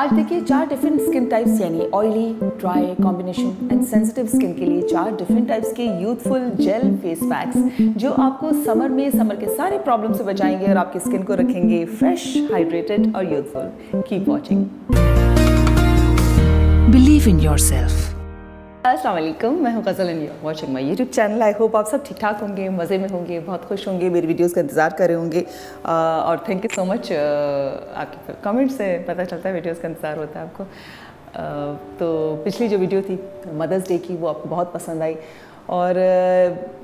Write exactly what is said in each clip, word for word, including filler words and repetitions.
आज देखिए चार डिफरेंट स्किन टाइप्स यानी oily, dry, combination and sensitive skin के लिए चार डिफरेंट टाइप्स के यूथफुल जेल फेस पैक्स जो आपको समर में समर के सारे प्रॉब्लम से बचाएंगे और आपकी स्किन को रखेंगे फ्रेश, हाइड्रेटेड और youthful. Keep watching, believe in yourself. अस्सलाम वालेकुम, मैं हूँ Ghazal and you are watching my YouTube channel. I hope आप सब ठीक ठाक होंगे, मज़े में होंगे, बहुत खुश होंगे, मेरी वीडियोस का इंतज़ार कर रहे होंगे। uh, और थैंक यू सो मच, आपके कमेंट्स से पता चलता है वीडियोस का इंतज़ार होता है आपको। uh, तो पिछली जो वीडियो थी मदर्स डे की, वो आपको बहुत पसंद आई और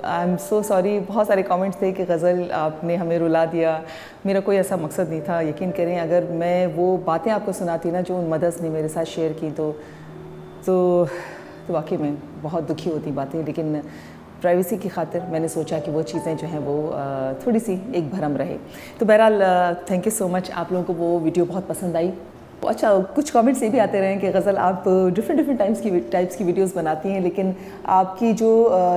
आई एम सो सॉरी, बहुत सारे कमेंट्स थे कि गज़ल आपने हमें रुला दिया। मेरा कोई ऐसा मकसद नहीं था, यकीन करें। अगर मैं वो बातें आपको सुनाती ना जो उन मदर्स ने मेरे साथ शेयर की तो तो तो वाकई में बहुत दुखी होती बातें, लेकिन प्राइवेसी की खातिर मैंने सोचा कि वो चीज़ें जो हैं वो थोड़ी सी एक भरम रहे। तो बहरहाल थैंक यू सो मच, आप लोगों को वो वीडियो बहुत पसंद आई। अच्छा, कुछ कमेंट्स ये भी आते रहे हैं कि गज़ल आप डिफरेंट डिफरेंट टाइप्स की टाइप्स की वीडियोस बनाती हैं, लेकिन आपकी जो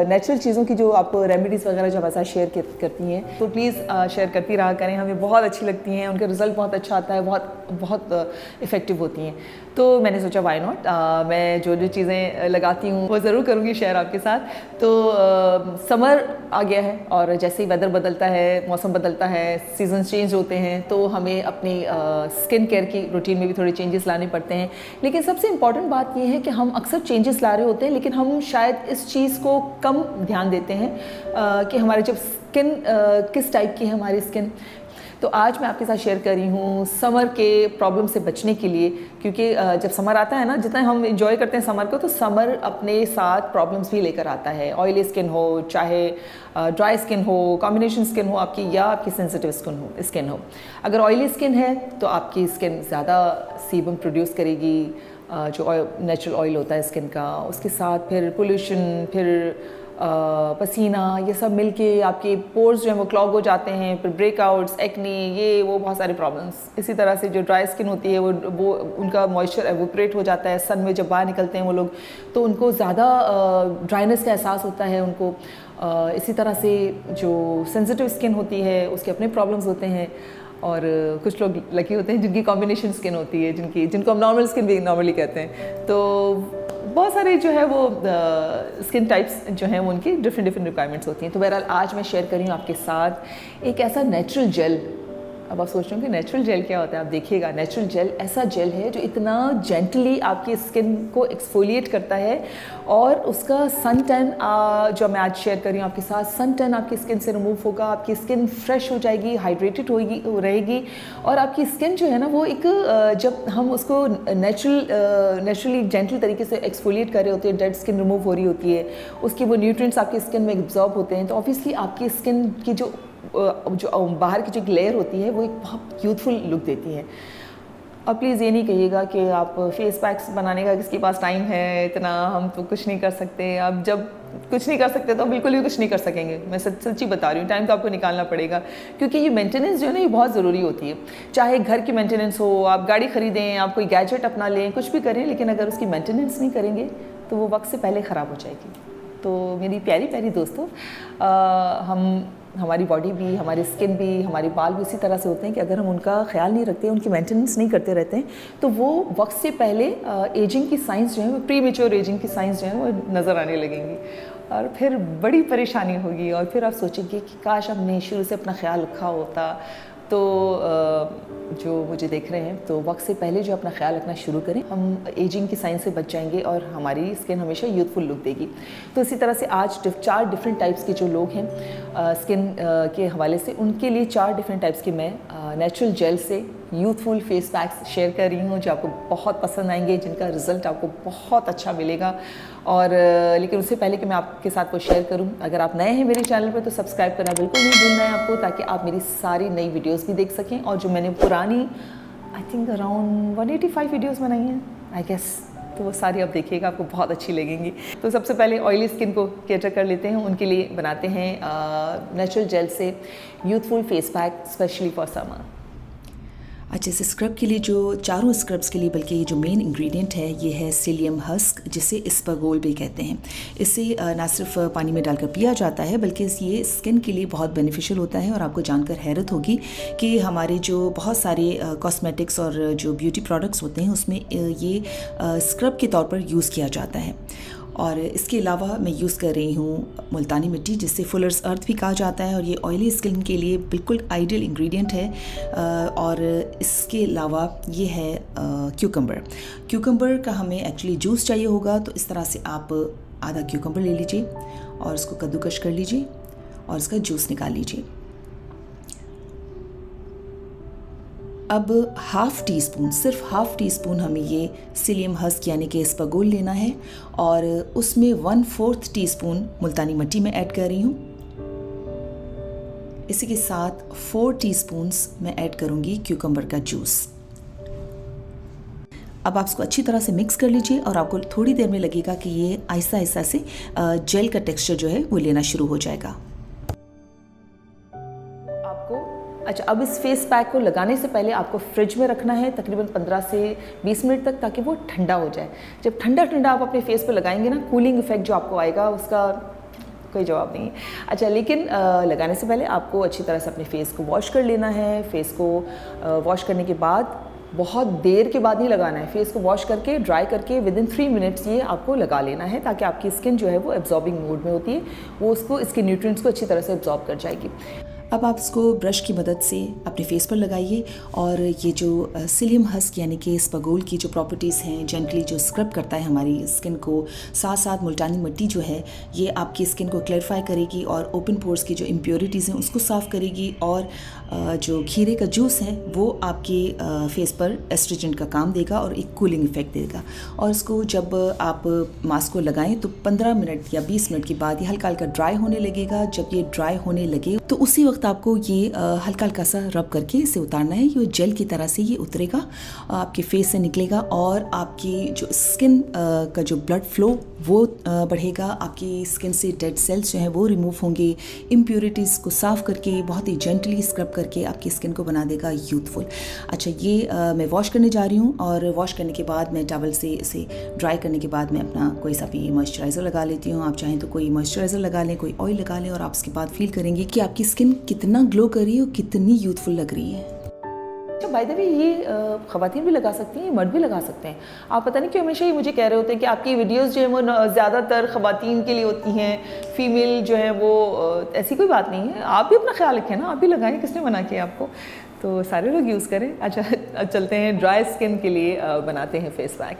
नेचुरल चीज़ों की जो आप रेमेडीज़ वगैरह जो हमारे साथ शेयर करती हैं तो प्लीज़ शेयर करती रहा करें, हमें बहुत अच्छी लगती हैं, उनका रिज़ल्ट बहुत अच्छा आता है, बहुत बहुत इफ़ेक्टिव होती हैं। तो मैंने सोचा वाई नॉट, मैं जो जो चीज़ें लगाती हूँ वो ज़रूर करूँगी शेयर आपके साथ। तो समर आ गया है और जैसे ही वेदर बदलता है, मौसम बदलता है, सीजन चेंज होते हैं, तो हमें अपनी स्किन केयर की रूटीन में भी थोड़े चेंजेस लाने पड़ते हैं। लेकिन सबसे इंपॉर्टेंट बात यह है कि हम अक्सर चेंजेस ला रहे होते हैं, लेकिन हम शायद इस चीज़ को कम ध्यान देते हैं कि हमारे जब स्किन किस टाइप की है हमारी स्किन। तो आज मैं आपके साथ शेयर कर रही हूँ समर के प्रॉब्लम से बचने के लिए, क्योंकि जब समर आता है ना, जितना हम इंजॉय करते हैं समर को, तो समर अपने साथ प्रॉब्लम्स भी लेकर आता है। ऑयली स्किन हो, चाहे ड्राई स्किन हो, कॉम्बिनेशन स्किन हो आपकी, या आपकी सेंसिटिव स्किन हो स्किन हो अगर ऑयली स्किन है तो आपकी स्किन ज़्यादा सीबम प्रोड्यूस करेगी, जो नेचुरल ऑयल होता है स्किन का। उसके साथ फिर पोल्यूशन, फिर आ, पसीना, ये सब मिलके आपके पोर्स जो हैं वो क्लॉग हो जाते हैं, फिर ब्रेकआउट्स, एक्ने, ये वो बहुत सारे प्रॉब्लम्स। इसी तरह से जो ड्राई स्किन होती है वो वो उनका मॉइस्चर एवोपरेट हो जाता है, सन में जब बाहर निकलते हैं वो लोग तो उनको ज़्यादा ड्राइनेस का एहसास होता है उनको। आ, इसी तरह से जो सेंसिटिव स्किन होती है उसके अपने प्रॉब्लम्स होते हैं, और कुछ लोग लकी होते हैं जिनकी कॉम्बिनेशन स्किन होती है, जिनकी जिनको हम नॉर्मल स्किन भी नॉर्मली कहते हैं। तो बहुत सारे जो है वो स्किन टाइप्स जो हैं उनकी डिफरेंट डिफरेंट रिक्वायरमेंट्स होती हैं। तो बहरहाल आज मैं शेयर कर रही हूँ आपके साथ एक ऐसा नेचुरल जेल। अब आप सोच रहे हो कि नेचुरल जेल क्या होता है, आप देखिएगा। नेचुरल जेल ऐसा जेल है जो इतना जेंटली आपकी स्किन को एक्सफोलिएट करता है, और उसका सन टैन जो मैं आज शेयर कर रही हूँ आपके साथ, सन टैन आपकी स्किन से रिमूव होगा, आपकी स्किन फ्रेश हो जाएगी, हाइड्रेटेड होगी रहेगी, और आपकी स्किन जो है ना वो एक, जब हम उसको नेचुरल नेचुरली जेंटल तरीके से एक्सफोलिएट कर रहे होते हैं, डेड स्किन रिमूव हो रही होती है, उसके वो न्यूट्रिएंट्स आपकी स्किन में एब्जॉर्ब होते हैं, तो ऑब्वियसली आपकी स्किन की जो जो बाहर की जो एक लेयर होती है वो एक बहुत यूथफुल लुक देती है। अब प्लीज़ ये नहीं कहिएगा कि आप फेस पैक्स बनाने का किसके पास टाइम है इतना, हम तो कुछ नहीं कर सकते। अब जब कुछ नहीं कर सकते तो बिल्कुल भी कुछ नहीं कर सकेंगे, मैं सच सच्ची बता रही हूँ। टाइम तो आपको निकालना पड़ेगा, क्योंकि ये मेंटेनेंस जो है ना ये बहुत ज़रूरी होती है। चाहे घर की मेंटेनेंस हो, आप गाड़ी खरीदें, आप कोई गैजेट अपना लें, कुछ भी करें, लेकिन अगर उसकी मेंटेनेंस नहीं करेंगे तो वो वक्त से पहले ख़राब हो जाएगी। तो मेरी प्यारी प्यारी दोस्तों, हम हमारी बॉडी भी, हमारी स्किन भी, हमारे बाल भी इसी तरह से होते हैं कि अगर हम उनका ख्याल नहीं रखते, उनकी मेंटेनेंस नहीं करते रहते हैं, तो वो वक्त से पहले एजिंग की साइंस जो है वो प्रीमेच्योर एजिंग की साइंस जो है वो नज़र आने लगेंगी, और फिर बड़ी परेशानी होगी। और फिर आप सोचेंगे कि काश हमने शुरू से अपना ख्याल रखा होता। तो जो मुझे देख रहे हैं, तो वक्त से पहले जो अपना ख्याल रखना शुरू करें, हम एजिंग की साइंस से बच जाएंगे और हमारी स्किन हमेशा यूथफुल लुक देगी। तो इसी तरह से आज चार डिफरेंट टाइप्स के जो लोग हैं आ, स्किन आ, के हवाले से, उनके लिए चार डिफरेंट टाइप्स के मैं नेचुरल जेल से यूथफुल फेस पैक्स शेयर कर रही हूँ जो आपको बहुत पसंद आएंगे, जिनका रिज़ल्ट आपको बहुत अच्छा मिलेगा। और लेकिन उससे पहले कि मैं आपके साथ वो शेयर करूँ, अगर आप नए हैं मेरे चैनल पर तो सब्सक्राइब करना बिल्कुल नहीं भूलना है आपको, ताकि आप मेरी सारी नई वीडियोस भी देख सकें। और जो मैंने पुरानी I think around one eighty five videos बनाई हैं आई गेस, तो वो सारी आप देखिएगा, आपको बहुत अच्छी लगेंगी। तो सबसे पहले ऑयली स्किन को कैटर कर लेते हैं, उनके लिए बनाते हैं नेचुरल जेल से youthful face pack specially for summer. अच्छे से स्क्रब के लिए जो चारों स्क्रब्स के लिए बल्कि ये जो मेन इंग्रेडिएंट है ये है सेलियम हस्क, जिसे स्पागोल भी कहते हैं। इसे ना सिर्फ पानी में डालकर पिया जाता है बल्कि ये स्किन के लिए बहुत बेनिफिशियल होता है। और आपको जानकर हैरत होगी कि हमारे जो बहुत सारे कॉस्मेटिक्स और जो ब्यूटी प्रोडक्ट्स होते हैं उसमें ये स्क्रब के तौर पर यूज़ किया जाता है। और इसके अलावा मैं यूज़ कर रही हूँ मुल्तानी मिट्टी, जिसे फुलर्स अर्थ भी कहा जाता है, और ये ऑयली स्किन के लिए बिल्कुल आइडियल इंग्रेडिएंट है। और इसके अलावा ये है क्यूकम्बर। क्यूकम्बर का हमें एक्चुअली जूस चाहिए होगा, तो इस तरह से आप आधा क्यूकम्बर ले लीजिए और उसको कद्दूकश कर लीजिए और उसका जूस निकाल लीजिए। अब हाफ़ टी स्पून, सिर्फ हाफ़ टी स्पून हमें ये सेलियम हस्क यानी कि स्पागोल लेना है, और उसमें वन फोर्थ टी स्पून मुल्तानी मिट्टी में ऐड कर रही हूँ। इसी के साथ फोर टी स्पून्स मैं ऐड करूँगी क्यूकम्बर का जूस। अब आप इसको अच्छी तरह से मिक्स कर लीजिए और आपको थोड़ी देर में लगेगा कि ये आहिस्ता आहिस्ता से जेल का टेक्सचर जो है वो लेना शुरू हो जाएगा। अच्छा, अब इस फेस पैक को लगाने से पहले आपको फ्रिज में रखना है तकरीबन पंद्रह से बीस मिनट तक, ताकि वो ठंडा हो जाए। जब ठंडा ठंडा आप अपने फेस पर लगाएंगे ना, कूलिंग इफेक्ट जो आपको आएगा उसका कोई जवाब नहीं है। अच्छा, लेकिन आ, लगाने से पहले आपको अच्छी तरह से अपने फेस को वॉश कर लेना है। फेस को वॉश करने के बाद बहुत देर के बाद नहीं लगाना है, फेस को वॉश करके ड्राई करके विद इन थ्री मिनट्स ये आपको लगा लेना है, ताकि आपकी स्किन जो है वो एब्जॉर्बिंग मोड में होती है, वो उसको इसके न्यूट्रिएंट्स को अच्छी तरह से एब्जॉर्ब कर जाएगी। अब आप इसको ब्रश की मदद से अपने फेस पर लगाइए और ये जो सेलियम हस्क यानी कि स्पागोल की जो प्रॉपर्टीज़ हैं, जेंटली जो स्क्रब करता है हमारी स्किन को, साथ साथ मुल्तानी मिट्टी जो है ये आपकी स्किन को क्लैरिफाई करेगी और ओपन पोर्स की जो इम्प्योरिटीज़ हैं उसको साफ़ करेगी। और जो खीरे का जूस है वो आपके फेस पर एस्ट्रोजन का काम देगा और एक कूलिंग इफेक्ट देगा। और इसको जब आप मास्क को लगाएं तो पंद्रह मिनट या बीस मिनट के बाद ये हल्का हल्का ड्राई होने लगेगा। जब ये ड्राई होने लगे तो उसी वक्त आपको ये हल्का हल्का सा रब करके इसे उतारना है। ये जेल की तरह से ये उतरेगा, आपके फेस से निकलेगा और आपकी जो स्किन का जो ब्लड फ्लो वो बढ़ेगा। आपकी स्किन से डेड सेल्स जो हैं वो रिमूव होंगे, इम्प्योरिटीज़ को साफ़ करके बहुत ही जेंटली स्क्रब करके आपकी स्किन को बना देगा यूथफुल। अच्छा, ये आ, मैं वॉश करने जा रही हूँ और वॉश करने के बाद मैं टॉवल से इसे ड्राई करने के बाद मैं अपना कोई सा भी मॉइस्चराइज़र लगा लेती हूँ। आप चाहें तो कोई मॉइस्चराइज़र लगा लें, कोई ऑयल लगा लें, और आप उसके बाद फील करेंगे कि आपकी स्किन कितना ग्लो कर रही है और कितनी यूथफुल लग रही है। बाय द वे, ये ख़वातीन भी लगा सकती हैं, मर्द भी लगा सकते हैं। आप पता नहीं क्यों हमेशा ही मुझे कह रहे होते हैं कि आपकी वीडियोस जो है वो ज़्यादातर ख़वातीन के लिए होती हैं, फीमेल जो है वो, ऐसी कोई बात नहीं है। आप भी अपना ख्याल रखें ना, आप भी लगाएं, किसने मना किया आपको, तो सारे लोग यूज़ करें। अच्छा, अब चलते हैं ड्राई स्किन के लिए बनाते हैं फेस पैक।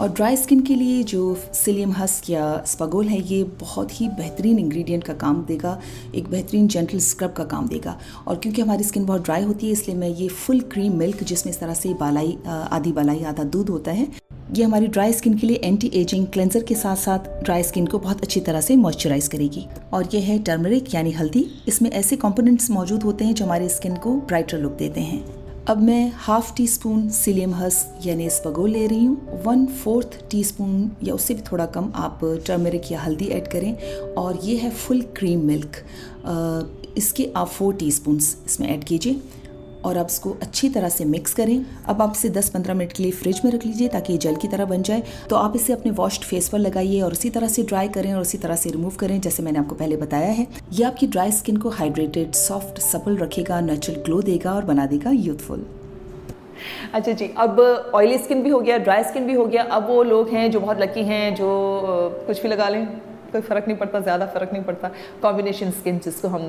और ड्राई स्किन के लिए जो सेलियम हस्क या स्पागोल है ये बहुत ही बेहतरीन इंग्रेडिएंट का काम देगा, एक बेहतरीन जेंटल स्क्रब का काम देगा। और क्योंकि हमारी स्किन बहुत ड्राई होती है इसलिए मैं ये फुल क्रीम मिल्क, जिसमें इस तरह से बालाई आधी बालाई आधा दूध होता है, ये हमारी ड्राई स्किन के लिए एंटी एजिंग क्लेंजर के साथ साथ ड्राई स्किन को बहुत अच्छी तरह से मॉइस्चराइज करेगी। और ये है टर्मरिक यानी हल्दी, इसमें ऐसे कॉम्पोनेंट्स मौजूद होते हैं जो हमारी स्किन को ब्राइटर लुक देते हैं। अब मैं half teaspoon psyllium husk यानी स्पागोल ले रही हूँ, वन फोर्थ टी स्पून या उससे भी थोड़ा कम आप टर्मरिक या हल्दी ऐड करें, और ये है फुल क्रीम मिल्क, इसके आप फोर टी स्पून्स इसमें ऐड कीजिए और आप इसको अच्छी तरह से मिक्स करें। अब आप इसे दस पंद्रह मिनट के लिए फ्रिज में रख लीजिए ताकि ये जेल की तरह बन जाए। तो आप इसे अपने वॉश्ड फेस पर लगाइए और उसी तरह से ड्राई करें और उसी तरह से रिमूव करें, जैसे मैंने आपको पहले बताया है। ये आपकी ड्राई स्किन को हाइड्रेटेड, सॉफ्ट, सपल रखेगा, नेचुरल ग्लो देगा और बना देगा यूथफुल। अच्छा जी, अब ऑयली स्किन भी हो गया, ड्राई स्किन भी हो गया। अब वो लोग हैं जो बहुत लकी हैं जो कुछ भी लगा लें, कोई फ़र्क नहीं पड़ता, ज़्यादा फ़र्क नहीं पड़ता। कॉम्बिनेशन स्किन जिसको हम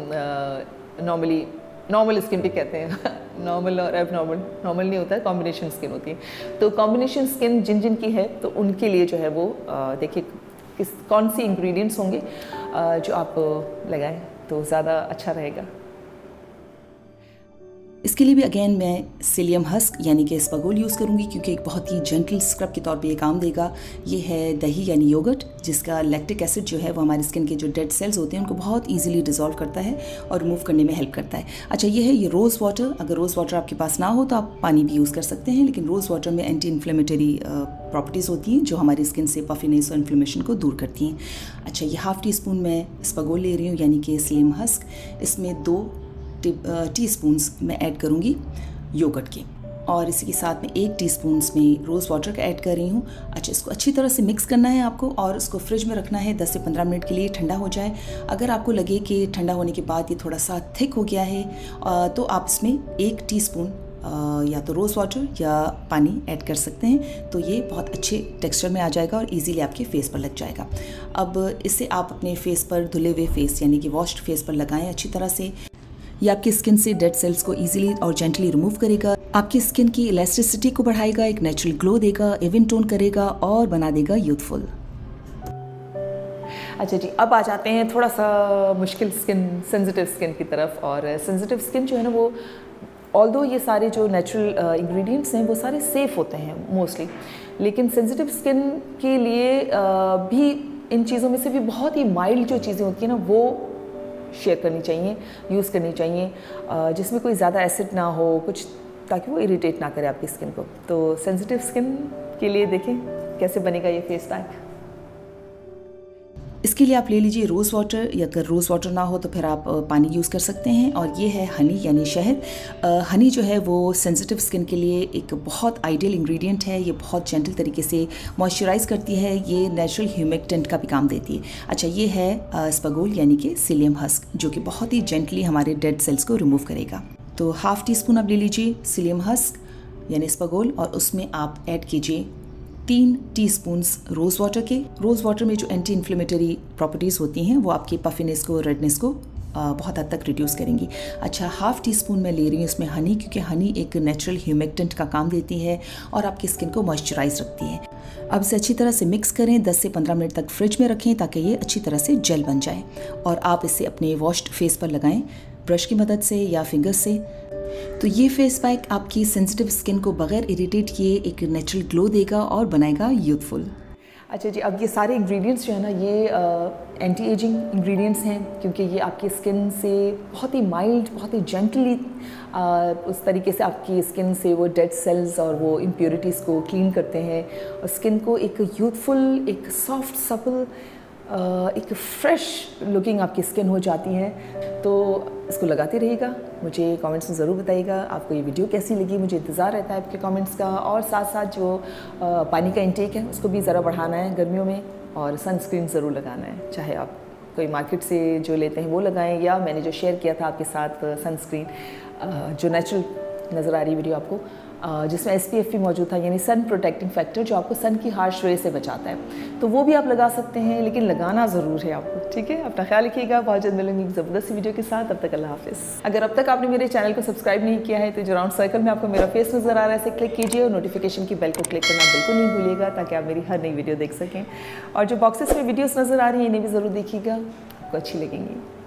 नॉर्मली नॉर्मल स्किन भी कहते हैं, नॉर्मल और एब नॉर्मल, नॉर्मल नहीं होता है, कॉम्बिनेशन स्किन होती है। तो कॉम्बिनेशन स्किन जिन जिन की है तो उनके लिए जो है वो देखिए किस कौन सी इंग्रेडिएंट्स होंगे जो आप लगाएं तो ज़्यादा अच्छा रहेगा। इसके लिए भी अगेन मैं सेलियम हस्क यानी कि स्पागोल यूज़ करूँगी, क्योंकि एक बहुत ही जेंटल स्क्रब के तौर पे ये काम देगा। ये है दही यानी योगर्ट, जिसका लैक्टिक एसिड जो है वो हमारी स्किन के जो डेड सेल्स होते हैं उनको बहुत इजीली डिजोल्व करता है और रिमूव करने में हेल्प करता है। अच्छा, ये है ये रोज़ वाटर। अगर रोज़ वाटर आपके पास ना हो तो आप पानी भी यूज़ कर सकते हैं, लेकिन रोज़ वाटर में एंटी इन्फ्लेमेटरी प्रॉपर्टीज़ होती हैं जो हमारी स्किन से पफिनेस और इन्फ्लेमेशन को दूर करती हैं। अच्छा, ये हाफ़ टी स्पून मैं स्पागोल ले रही हूँ यानी कि सेलियम हस्क, इसमें दो टीस्पून मैं ऐड करूँगी योगर्ट के, और इसी के साथ में एक टीस्पून में रोज़ वाटर का ऐड कर रही हूँ। अच्छा, इसको अच्छी तरह से मिक्स करना है आपको और इसको फ्रिज में रखना है दस से पंद्रह मिनट के लिए ठंडा हो जाए। अगर आपको लगे कि ठंडा होने के बाद ये थोड़ा सा थिक हो गया है तो आप इसमें एक टीस्पून या तो रोज़ वाटर या पानी ऐड कर सकते हैं, तो ये बहुत अच्छे टेक्सचर में आ जाएगा और इजीली आपके फेस पर लग जाएगा। अब इसे आप अपने फेस पर, धुले हुए फेस यानी कि वॉश्ड फेस पर लगाएं अच्छी तरह से। ये आपकी स्किन से डेड सेल्स को इजीली और जेंटली रिमूव करेगा, आपकी स्किन की इलास्टिसिटी को बढ़ाएगा, एक नेचुरल ग्लो देगा, इवन टोन करेगा और बना देगा यूथफुल। अच्छा जी, अब आ जाते हैं थोड़ा सा मुश्किल स्किन, सेंसिटिव स्किन की तरफ। और सेंसिटिव स्किन जो है ना वो ऑल्दो ये सारे जो नेचुरल इंग्रेडिएंट्स हैं वो सारे सेफ़ होते हैं मोस्टली, लेकिन सेंसिटिव स्किन के लिए uh, भी इन चीज़ों में से भी बहुत ही माइल्ड जो चीज़ें होती हैं ना वो शेयर करनी चाहिए, यूज़ करनी चाहिए, uh, जिसमें कोई ज़्यादा एसिड ना हो कुछ, ताकि वो इरिटेट ना करे आपकी स्किन को। तो सेंसिटिव स्किन के लिए देखें कैसे बनेगा ये फेस पैक। इसके लिए आप ले लीजिए रोज़ वाटर, या अगर रोज़ वाटर ना हो तो फिर आप पानी यूज़ कर सकते हैं। और ये है हनी यानी शहद। हनी जो है वो सेंसिटिव स्किन के लिए एक बहुत आइडियल इंग्रेडिएंट है। ये बहुत जेंटल तरीके से मॉइस्चराइज़ करती है, ये नेचुरल ह्यूमिक्टेंट का भी काम देती है। अच्छा, ये है स्पगोल यानी कि सेलियम हस्क, जो कि बहुत ही जेंटली हमारे डेड सेल्स को रिमूव करेगा। तो हाफ़ टी स्पून आप ले लीजिए सेलियम हस्क यानी स्पगोल, और उसमें आप ऐड कीजिए तीन टीस्पून रोज़ वाटर के। रोज़ वाटर में जो एंटी इन्फ्लेमेटरी प्रॉपर्टीज़ होती हैं वो आपके पफिनेस को, रेडनेस को बहुत हद तक रिड्यूस करेंगी। अच्छा, हाफ़ टी स्पून मैं ले रही हूँ इसमें हनी, क्योंकि हनी एक नेचुरल ह्यूमिक्टेंट का काम देती है और आपकी स्किन को मॉइस्चराइज रखती है। अब इसे अच्छी तरह से मिक्स करें, दस से पंद्रह मिनट तक फ्रिज में रखें ताकि ये अच्छी तरह से जेल बन जाए, और आप इसे अपने वॉश्ड फेस पर लगाएँ ब्रश की मदद से या फिंगर्स से। तो ये फेस पैक आपकी सेंसिटिव स्किन को बगैर इरिटेट किए एक नेचुरल ग्लो देगा और बनाएगा यूथफुल। अच्छा जी, अब ये सारे इंग्रेडिएंट्स जो है ना ये आ, एंटी एजिंग इंग्रेडिएंट्स हैं, क्योंकि ये आपकी स्किन से बहुत ही माइल्ड, बहुत ही जेंटली उस तरीके से आपकी स्किन से वो डेड सेल्स और वो इम्प्योरिटीज़ को क्लीन करते हैं और स्किन को एक यूथफुल, एक सॉफ्ट, सपल, एक फ्रेश लुकिंग आपकी स्किन हो जाती है। तो इसको लगाते रहिएगा, मुझे कमेंट्स में ज़रूर बताइएगा आपको ये वीडियो कैसी लगी। मुझे इंतज़ार रहता है आपके कमेंट्स का, और साथ साथ जो पानी का इंटेक है उसको भी ज़रा बढ़ाना है गर्मियों में, और सनस्क्रीन ज़रूर लगाना है, चाहे आप कोई मार्केट से जो लेते हैं वो लगाएं, या मैंने जो शेयर किया था आपके साथ सनस्क्रीन जो नेचुरल नज़र आ रही वीडियो आपको, जिसमें एस पी एफ भी मौजूद था यानी सन प्रोटेक्टिंग फैक्टर, जो आपको सन की हार्श रे से बचाता है, तो वो भी आप लगा सकते हैं, लेकिन लगाना ज़रूर है आपको। ठीक है, अपना ख्याल रखिएगा, बहुत जल्द मिलेंगे एक ज़बरदस्त वीडियो के साथ। तब तक अल्लाह हाफिज़। अगर अब तक आपने मेरे चैनल को सब्सक्राइब नहीं किया है तो जो राउंड सर्कल में आपको मेरा फेस नज़र आ रहा है इसे क्लिक कीजिए, और नोटिफिकेशन की बेल को क्लिक करना बिल्कुल नहीं भूलिएगा ताकि आप मेरी हर नई वीडियो देख सकें। और जो बॉक्सेस में वीडियोज़ नज़र आ रही हैं इन्हें भी ज़रूर देखिएगा, आपको अच्छी लगेंगी।